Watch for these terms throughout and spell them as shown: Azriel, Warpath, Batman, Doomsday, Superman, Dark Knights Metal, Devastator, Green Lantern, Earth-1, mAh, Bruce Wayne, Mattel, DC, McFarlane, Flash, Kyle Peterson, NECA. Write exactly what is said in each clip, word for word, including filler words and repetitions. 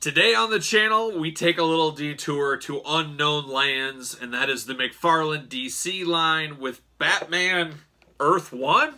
Today on the channel, we take a little detour to unknown lands, and that is the McFarlane D C line with Batman Earth one?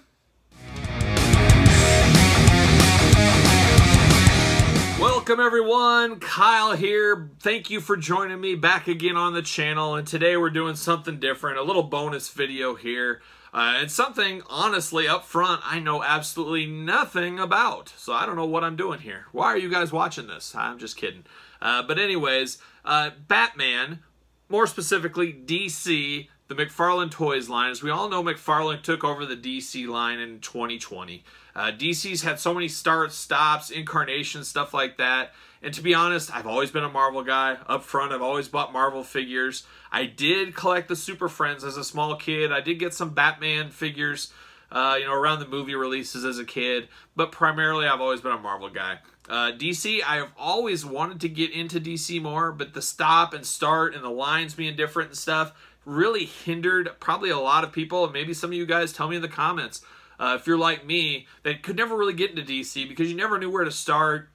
Welcome everyone, Kyle here. Thank you for joining me back again on the channel, and today we're doing something different, a little bonus video here. Uh, and something, honestly, up front, I know absolutely nothing about. So I don't know what I'm doing here. Why are you guys watching this? I'm just kidding. Uh, but anyways, uh, Batman, more specifically D C, the McFarlane Toys line. As we all know, McFarlane took over the D C line in twenty twenty. Uh, D C's had so many starts, stops, incarnations, stuff like that. And to be honest, I've always been a Marvel guy. Up front, I've always bought Marvel figures. I did collect the Super Friends as a small kid. I did get some Batman figures, uh, you know, around the movie releases as a kid. But primarily, I've always been a Marvel guy. Uh, D C, I have always wanted to get into D C more, but the stop and start and the lines being different and stuff really hindered probably a lot of people. And maybe some of you guys tell me in the comments, uh, if you're like me, that could never really get into D C because you never knew where to start,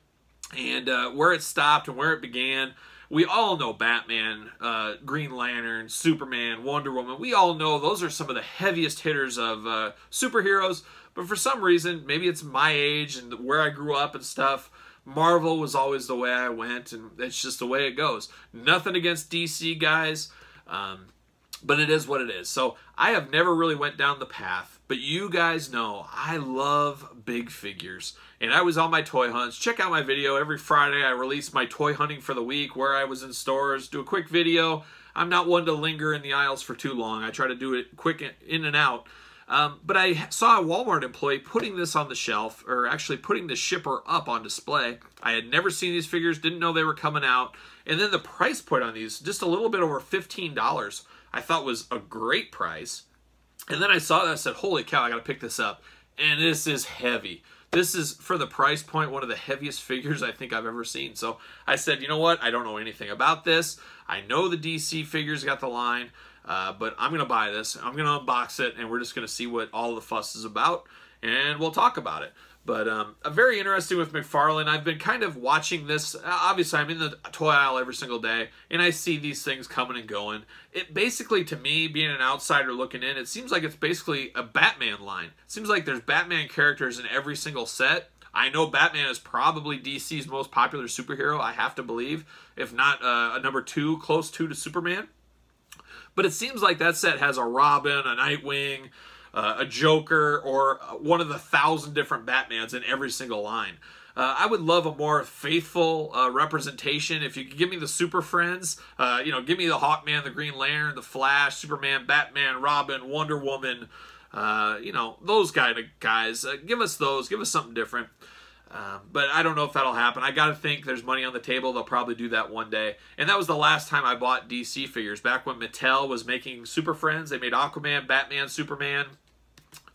and uh, where it stopped and where it began. We all know Batman, uh, Green Lantern, Superman, Wonder Woman. We all know those are some of the heaviest hitters of uh, superheroes. But for some reason, maybe it's my age and where I grew up and stuff, Marvel was always the way I went, and it's just the way it goes. Nothing against D C, guys, um, but it is what it is. So I have never really went down the path. But you guys know, I love big figures. And I was on my toy hunts. Check out my video. Every Friday I release my toy hunting for the week where I was in stores. Do a quick video. I'm not one to linger in the aisles for too long. I try to do it quick in and out. Um, but I saw a Walmart employee putting this on the shelf, or actually putting the shipper up on display. I had never seen these figures, didn't know they were coming out. And then the price point on these, just a little bit over fifteen dollars, I thought was a great price. And then I saw that, I said, holy cow, I got to pick this up. And this is heavy. This is, for the price point, one of the heaviest figures I think I've ever seen. So I said, you know what? I don't know anything about this. I know the D C figures got the line, uh, but I'm going to buy this. I'm going to unbox it, and we're just going to see what all the fuss is about, and we'll talk about it. But um, very interesting with McFarlane. I've been kind of watching this. Obviously, I'm in the toy aisle every single day, and I see these things coming and going. It basically, to me, being an outsider looking in, it seems like it's basically a Batman line. It seems like there's Batman characters in every single set. I know Batman is probably D C's most popular superhero, I have to believe, if not uh, a number two, close two to Superman. But it seems like that set has a Robin, a Nightwing, Uh, a Joker, or one of the thousand different Batmans in every single line. Uh, I would love a more faithful uh, representation. If you could give me the Super Friends, uh, you know, give me the Hawkman, the Green Lantern, the Flash, Superman, Batman, Robin, Wonder Woman, uh, you know, those kind of guys. Uh, give us those. Give us something different. Um, but I don't know if that'll happen. I got to think there's money on the table. They'll probably do that one day. And that was the last time I bought D C figures. Back when Mattel was making Super Friends, they made Aquaman, Batman, Superman,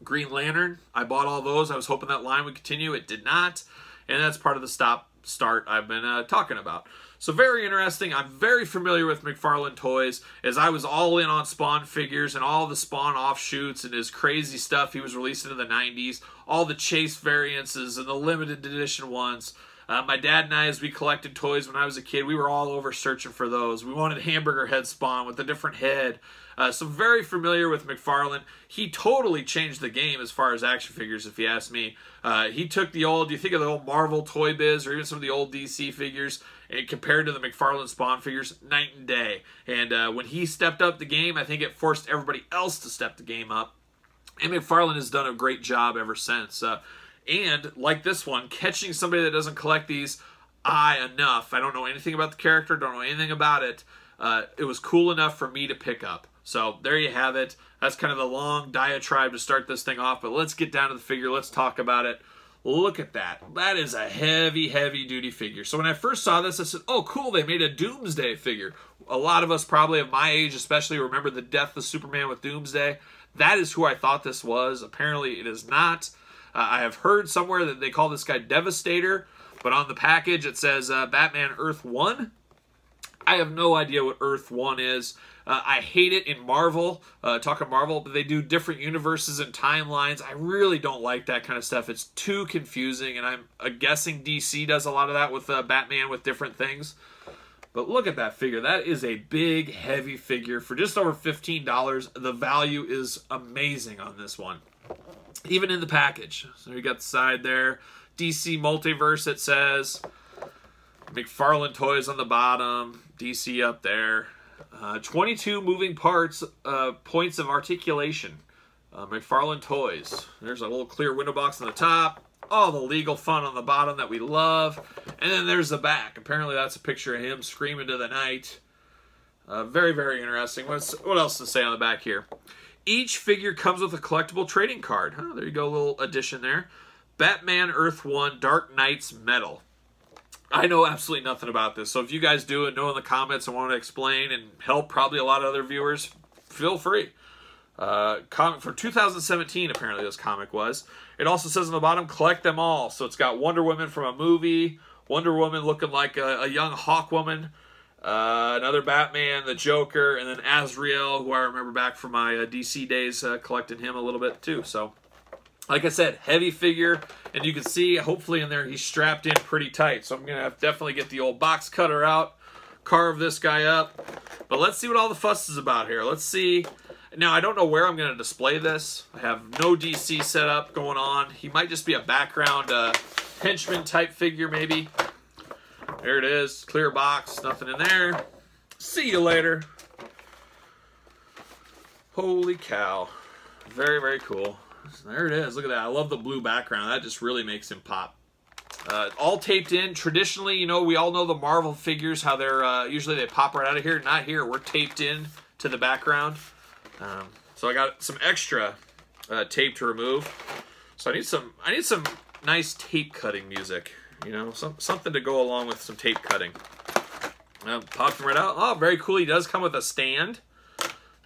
Green Lantern. I bought all those. I was hoping that line would continue. It did not. And that's part of the stop start I've been uh, talking about. So very interesting. I'm very familiar with McFarlane Toys, as I was all in on Spawn figures and all the Spawn offshoots and his crazy stuff he was releasing in the nineties. All the Chase variances and the limited edition ones. Uh, my dad and I, as we collected toys when I was a kid, we were all over searching for those. We wanted hamburger head Spawn with a different head. Uh, so very familiar with McFarlane. He totally changed the game as far as action figures, if you ask me. Uh, he took the old, you think of the old Marvel Toy Biz or even some of the old D C figures, and compared to the McFarlane Spawn figures, night and day. And uh, when he stepped up the game, I think it forced everybody else to step the game up. And McFarlane has done a great job ever since. Uh, And, like this one, catching somebody that doesn't collect these I enough. I don't know anything about the character, don't know anything about it. Uh, it was cool enough for me to pick up. So, there you have it. That's kind of a long diatribe to start this thing off, but let's get down to the figure. Let's talk about it. Look at that. That is a heavy, heavy-duty figure. So, when I first saw this, I said, oh, cool, they made a Doomsday figure. A lot of us probably of my age especially remember the death of Superman with Doomsday. That is who I thought this was. Apparently, it is not. Uh, I have heard somewhere that they call this guy Devastator, but on the package it says uh, Batman Earth one. I have no idea what Earth one is. Uh, I hate it in Marvel, uh, talking Marvel, but they do different universes and timelines. I really don't like that kind of stuff. It's too confusing, and I'm uh, guessing D C does a lot of that with uh, Batman with different things. But look at that figure. That is a big, heavy figure for just over fifteen dollars. The value is amazing on this one, even in the package. So you got the side there. D C Multiverse, it says. McFarlane Toys on the bottom. D C up there. Uh, twenty-two moving parts, uh, points of articulation. Uh, McFarlane Toys. There's a little clear window box on the top. All the legal fun on the bottom that we love. And then there's the back. Apparently that's a picture of him screaming to the night. Uh, very, very interesting. What's, what else to say on the back here? Each figure comes with a collectible trading card. Huh, there you go, a little addition there. Batman Earth one Dark Knights Metal. I know absolutely nothing about this, so if you guys do and know in the comments and want to explain and help probably a lot of other viewers, feel free. Uh, comic for two thousand seventeen, apparently this comic was. It also says on the bottom, collect them all. So it's got Wonder Woman from a movie, Wonder Woman looking like a, a young Hawk Woman, uh, another Batman, the Joker, and then Azriel, who I remember back from my uh, D C days, uh, collecting him a little bit too. So, like I said, heavy figure, and you can see, hopefully in there, he's strapped in pretty tight. So I'm going to have to definitely get the old box cutter out, carve this guy up. But let's see what all the fuss is about here. Let's see. Now, I don't know where I'm going to display this. I have no D C setup going on. He might just be a background uh, henchman-type figure, maybe. There it is. Clear box. Nothing in there. See you later. Holy cow. Very, very cool. There it is. Look at that. I love the blue background. That just really makes him pop. Uh, all taped in. Traditionally, you know, we all know the Marvel figures, how they're uh, usually they pop right out of here. Not here. We're taped in to the background. Um, so I got some extra uh, tape to remove. So I need some. I need some nice tape cutting music. You know, some, something to go along with some tape cutting. Uh, popped him right out. Oh, very cool. He does come with a stand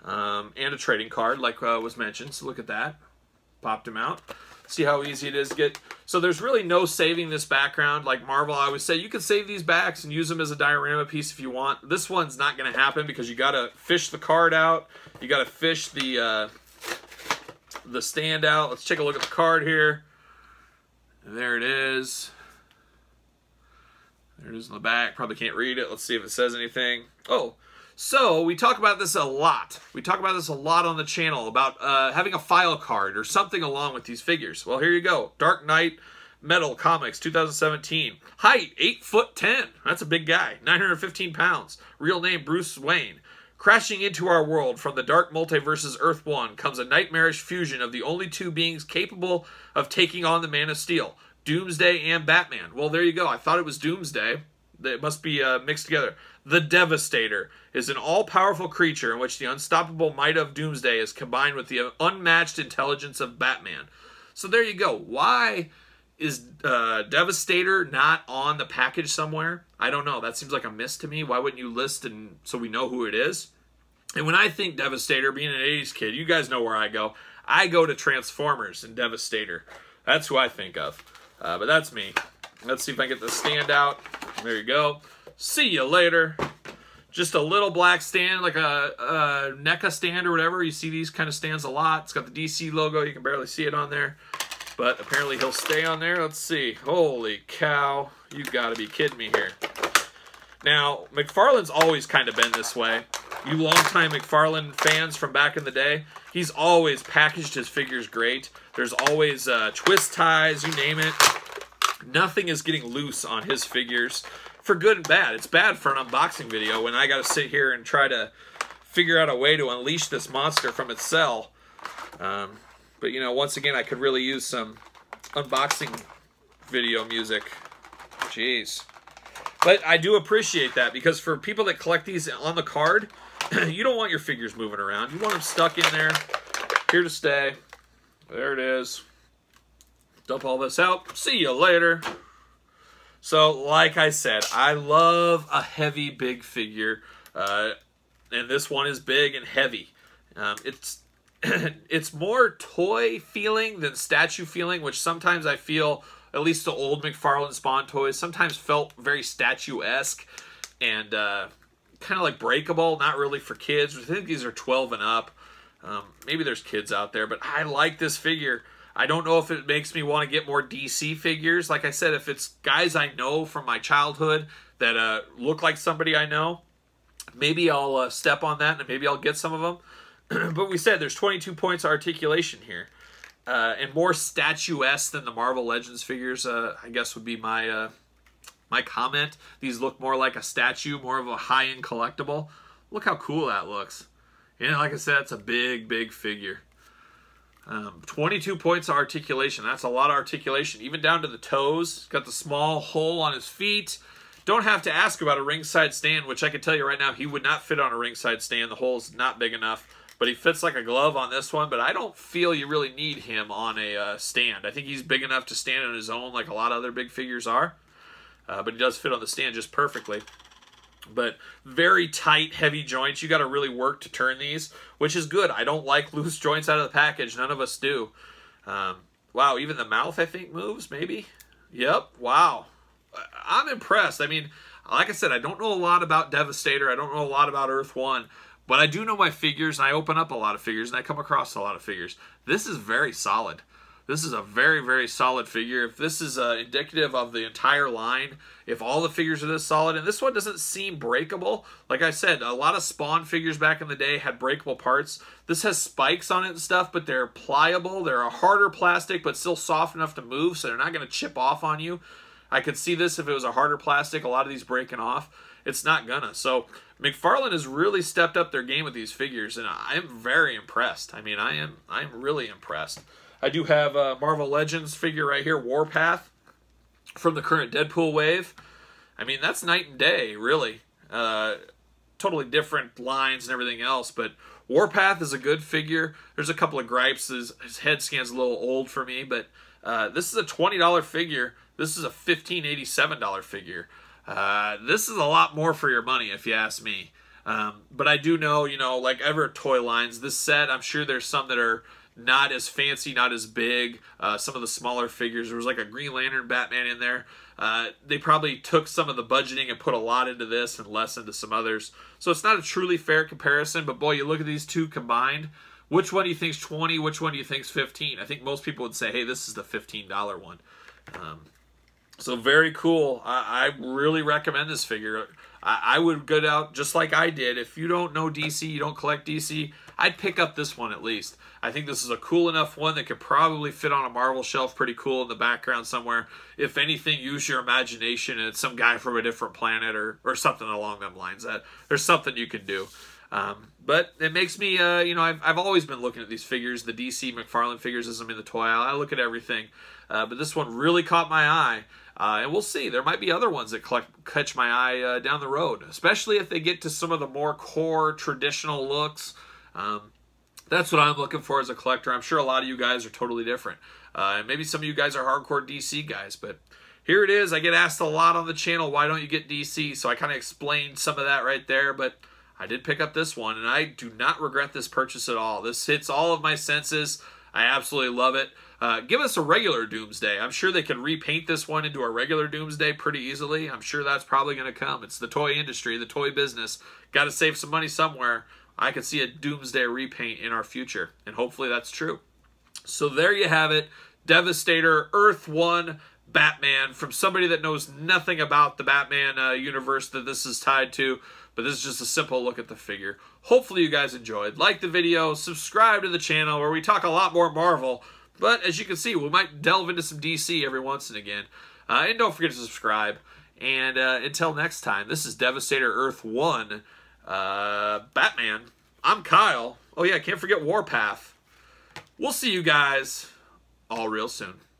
um, and a trading card, like uh, was mentioned. So look at that. Popped him out. See how easy it is to get. So there's really no saving this background. Like Marvel, I always say, you can save these backs and use them as a diorama piece if you want. This one's not going to happen because you got to fish the card out. You got to fish the uh, the stand out. Let's take a look at the card here. And there it is. There it is in the back. Probably can't read it. Let's see if it says anything. Oh, so we talk about this a lot. We talk about this a lot on the channel about uh, having a file card or something along with these figures. Well, here you go. Dark Knight Metal Comics two thousand seventeen. Height, eight foot ten. That's a big guy. nine hundred fifteen pounds. Real name, Bruce Wayne. Crashing into our world from the dark multiverse's Earth one comes a nightmarish fusion of the only two beings capable of taking on the Man of Steel, Doomsday and Batman. Well, there you go. I thought it was Doomsday. It must be uh, mixed together. The Devastator is an all-powerful creature in which the unstoppable might of Doomsday is combined with the unmatched intelligence of Batman. So there you go. Why is uh, Devastator not on the package somewhere? I don't know. That seems like a miss to me. Why wouldn't you list and so we know who it is? And when I think Devastator, being an eighties kid, you guys know where I go. I go to Transformers and Devastator. That's who I think of. Uh, but that's me. Let's see if I can get the stand out. There you go. See you later. Just a little black stand, like a, a NECA stand or whatever. You see these kind of stands a lot. It's got the D C logo. You can barely see it on there. But apparently he'll stay on there. Let's see. Holy cow. You got to be kidding me here. Now, McFarlane's always kind of been this way. You longtime McFarlane fans from back in the day, he's always packaged his figures great. There's always uh, twist ties, you name it. Nothing is getting loose on his figures, for good and bad. It's bad for an unboxing video when I got to sit here and try to figure out a way to unleash this monster from its cell. Um, but, you know, once again, I could really use some unboxing video music. Jeez. But I do appreciate that, because for people that collect these on the card, you don't want your figures moving around. You want them stuck in there, here to stay. There it is. Dump all this out. See you later. So, like I said, I love a heavy, big figure. Uh, and this one is big and heavy. Um, it's it's more toy feeling than statue feeling, which sometimes I feel, at least the old McFarlane Spawn toys, sometimes felt very statuesque and uh, kind of like breakable, not really for kids. I think these are twelve and up. Um, maybe there's kids out there, but I like this figure. I don't know if it makes me want to get more D C figures. Like I said, if it's guys I know from my childhood that uh, look like somebody I know, maybe I'll uh, step on that and maybe I'll get some of them. But we said there's twenty-two points of articulation here. Uh, and more statuesque than the Marvel Legends figures, uh, I guess would be my uh, my comment. These look more like a statue, more of a high-end collectible. Look how cool that looks. And like I said, it's a big, big figure. Um, twenty-two points of articulation. That's a lot of articulation, even down to the toes. He's got the small hole on his feet. Don't have to ask about a ringside stand, which I can tell you right now, he would not fit on a ringside stand. The hole's not big enough, but he fits like a glove on this one. But I don't feel you really need him on a uh, stand. I think he's big enough to stand on his own like a lot of other big figures are, uh, but he does fit on the stand just perfectly. But very tight, heavy joints. You got to really work to turn these, which is good. I don't like loose joints out of the package. None of us do. Um, wow, even the mouth, I think, moves, maybe? Yep, wow. I'm impressed. I mean, like I said, I don't know a lot about Devastator. I don't know a lot about Earth one. But I do know my figures, and I open up a lot of figures, and I come across a lot of figures. This is very solid. This is a very, very solid figure. If this is uh, indicative of the entire line, if all the figures are this solid, and this one doesn't seem breakable. Like I said, a lot of Spawn figures back in the day had breakable parts. This has spikes on it and stuff, but they're pliable. They're a harder plastic, but still soft enough to move, so they're not going to chip off on you. I could see this if it was a harder plastic. A lot of these breaking off. It's not gonna. So McFarlane has really stepped up their game with these figures, and I'm very impressed. I mean, I am I'm really impressed. I do have a Marvel Legends figure right here, Warpath, from the current Deadpool wave. I mean, that's night and day, really. Uh, totally different lines and everything else, but Warpath is a good figure. There's a couple of gripes. His, his head scan's a little old for me, but uh, this is a twenty dollar figure. This is a fifteen eighty-seven dollar figure. Uh, this is a lot more for your money, if you ask me. Um, but I do know, you know, like ever toy lines, this set, I'm sure there's some that are not as fancy, not as big. Uh, some of the smaller figures, there was like a Green Lantern Batman in there. Uh, they probably took some of the budgeting and put a lot into this and less into some others. So it's not a truly fair comparison, but boy, you look at these two combined. Which one do you think's twenty? Which one do you think's fifteen? I think most people would say, hey, this is the fifteen dollar one. Um, so very cool. I, I really recommend this figure. I, I would go out just like I did. If you don't know D C, you don't collect D C, I'd pick up this one at least. I think this is a cool enough one that could probably fit on a Marvel shelf pretty cool in the background somewhere. If anything, use your imagination and it's some guy from a different planet or, or something along them lines. That there's something you can do. Um, but it makes me, uh, you know, I've, I've always been looking at these figures, the D C McFarlane figures as I'm in the toy aisle. I look at everything, uh, but this one really caught my eye, uh, and we'll see. There might be other ones that collect, catch my eye uh, down the road, especially if they get to some of the more core traditional looks. Um, that's what I'm looking for as a collector. I'm sure a lot of you guys are totally different. Uh, and maybe some of you guys are hardcore D C guys, but here it is. I get asked a lot on the channel, why don't you get D C? So I kind of explained some of that right there, but I did pick up this one, and I do not regret this purchase at all. This hits all of my senses. I absolutely love it. Uh, give us a regular Doomsday. I'm sure they could repaint this one into a regular Doomsday pretty easily. I'm sure that's probably going to come. It's the toy industry, the toy business. Got to save some money somewhere. I could see a Doomsday repaint in our future, and hopefully that's true. So there you have it. Devastator, Earth one, Batman, from somebody that knows nothing about the Batman uh, universe that this is tied to. But this is just a simple look at the figure. Hopefully you guys enjoyed. Like the video, subscribe to the channel where we talk a lot more Marvel. But as you can see, we might delve into some D C every once and again. Uh, and don't forget to subscribe. And uh, until next time, this is Devastator Earth one, uh, Batman. I'm Kyle. Oh yeah, can't forget Warpath. We'll see you guys all real soon.